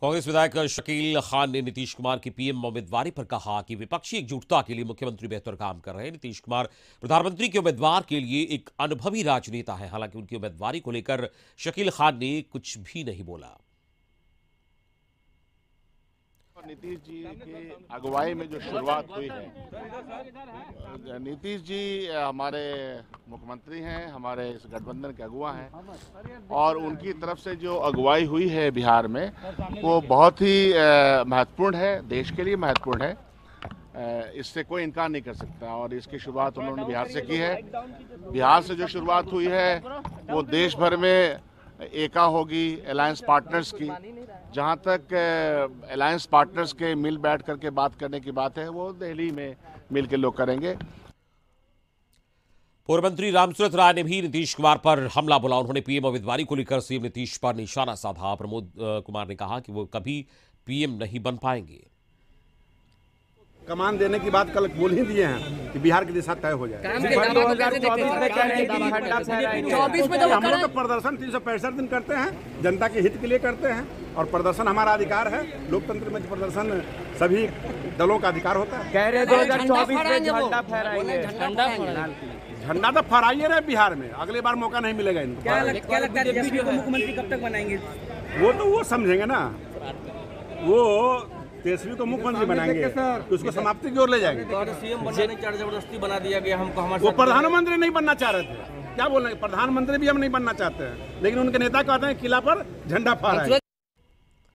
कांग्रेस विधायक शकील खान ने नीतीश कुमार की पीएम उम्मीदवारी पर कहा कि विपक्षी एकजुटता के लिए मुख्यमंत्री बेहतर काम कर रहे हैं। नीतीश कुमार प्रधानमंत्री के उम्मीदवार के लिए एक अनुभवी राजनेता है। हालांकि उनकी उम्मीदवारी को लेकर शकील खान ने कुछ भी नहीं बोला। नीतीश जी की अगुवाई में जो शुरुआत हुई है, नीतीश जी हमारे मुख्यमंत्री हैं, हमारे इस गठबंधन के अगुवा हैं और उनकी तरफ से जो अगुवाई हुई है बिहार में वो बहुत ही महत्वपूर्ण है, देश के लिए महत्वपूर्ण है। इससे कोई इनकार नहीं कर सकता और इसकी शुरुआत उन्होंने बिहार से की है। बिहार से जो शुरुआत हुई है वो देश भर में एका होगी अलायंस पार्टनर्स की। जहाँ तक अलायंस पार्टनर्स के मिल बैठ करके बात करने की बात है वो दिल्ली में मिल के लोग करेंगे। पूर्व मंत्री रामसुरत राय ने भी नीतीश कुमार पर हमला बोला। उन्होंने पीएम उम्मीदवारी को लेकर सीएम नीतीश पर निशाना साधा। प्रमोद कुमार ने कहा कि वो कभी पीएम नहीं बन पाएंगे। कमान देने की बात कल बोल ही दिए हैं कि बिहार की दिशा तय हो जाए। 2024 में हम लोग प्रदर्शन 365 दिन करते हैं, जनता के हित के लिए करते हैं और प्रदर्शन हमारा अधिकार है। लोकतंत्र में प्रदर्शन सभी दलों का अधिकार होता है। कह रहे 2024 में झंडा फहराएंगे, झंडा तो फहराइए रहे बिहार में, अगली बार मौका नहीं मिलेगा इनको। क्या लगता है मुख्यमंत्री कब तक बनाएंगे? वो तो वो समझेंगे ना, वो तेजस्वी को मुख्यमंत्री बनाएंगे, उसको समाप्ति की ओर ले जाएंगे। सीएम बनने की जबरदस्ती बना दिया गया हमको। वो प्रधानमंत्री नहीं बनना चाह रहे थे, क्या बोल रहे हैं? प्रधानमंत्री भी हम नहीं बनना चाहते हैं, लेकिन उनके नेता कहते हैं किला पर झंडा फहराएं।